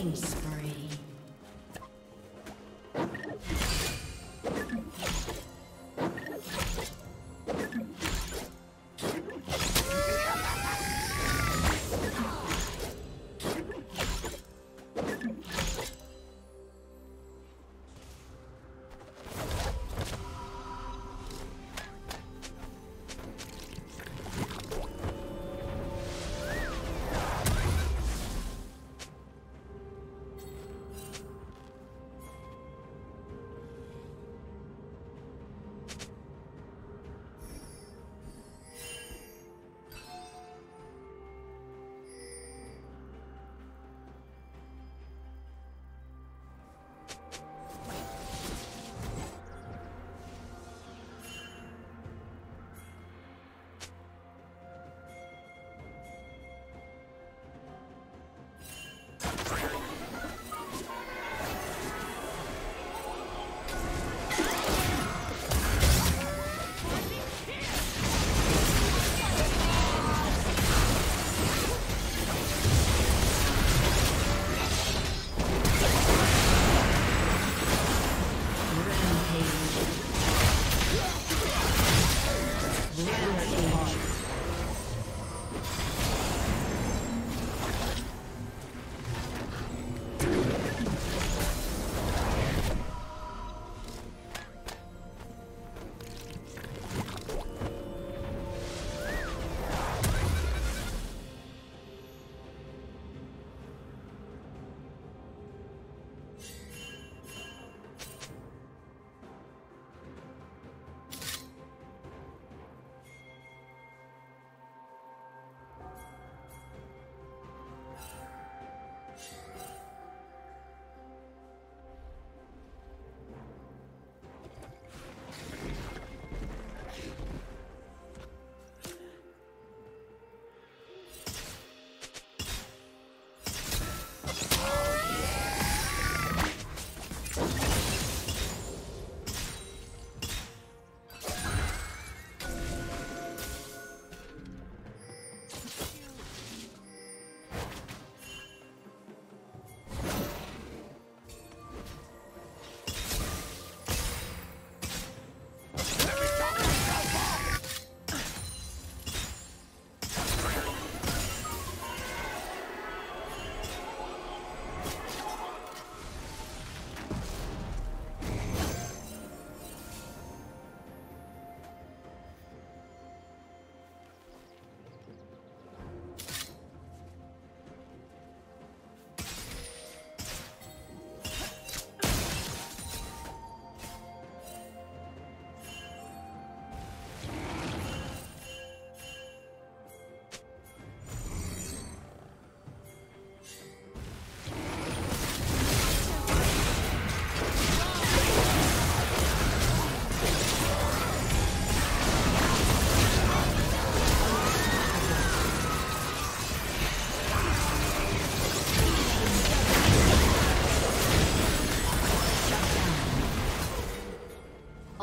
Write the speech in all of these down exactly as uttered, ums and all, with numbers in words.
killing spree.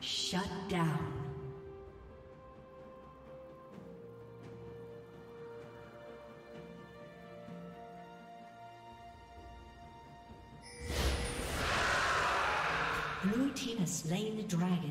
Shut down. Blue team has slain the dragon.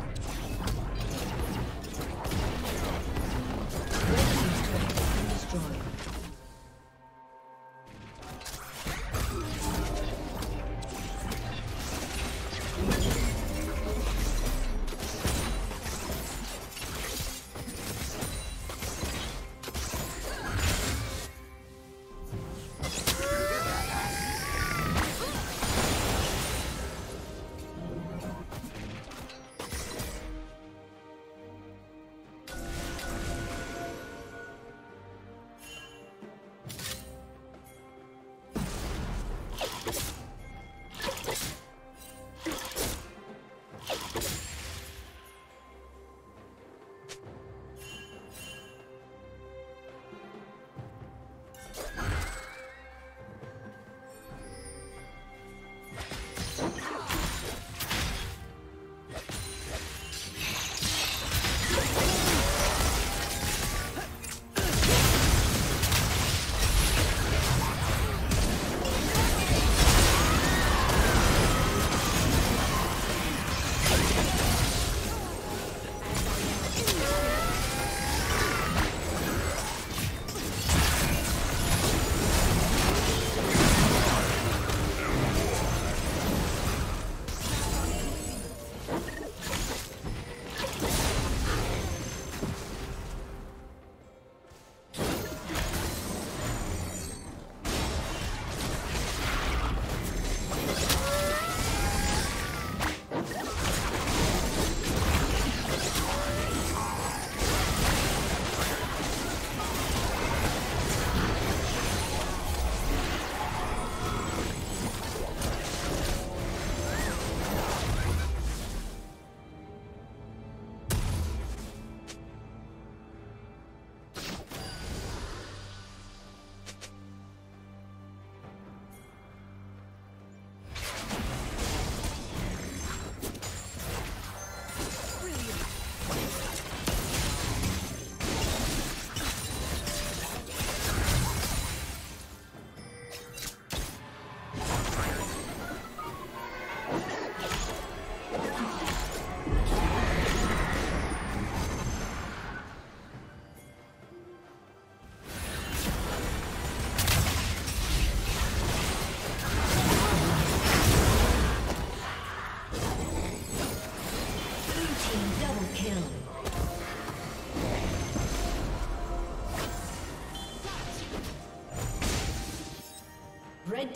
Red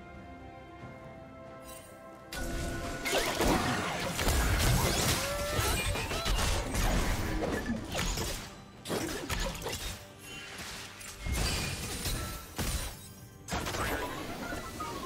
Red team's turret has been destroyed.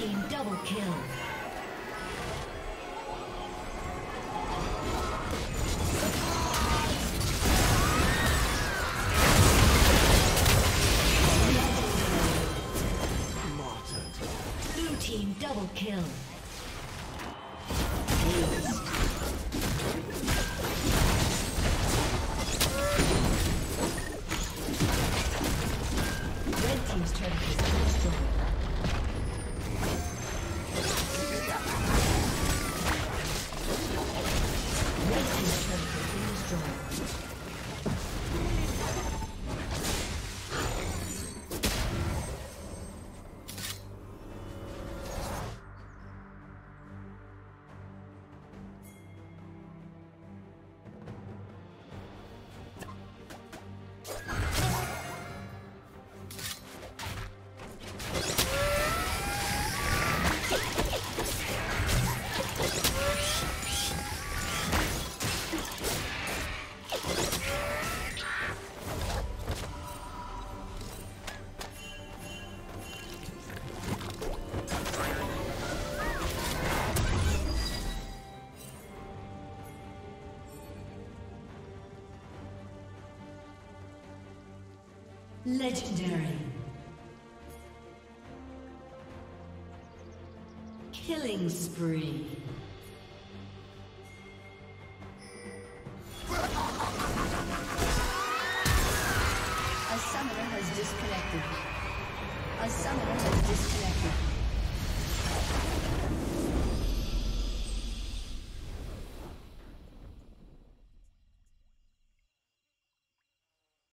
team double kill. Blue team double kill. Legendary. Killing spree. A summoner has disconnected. A summoner has disconnected.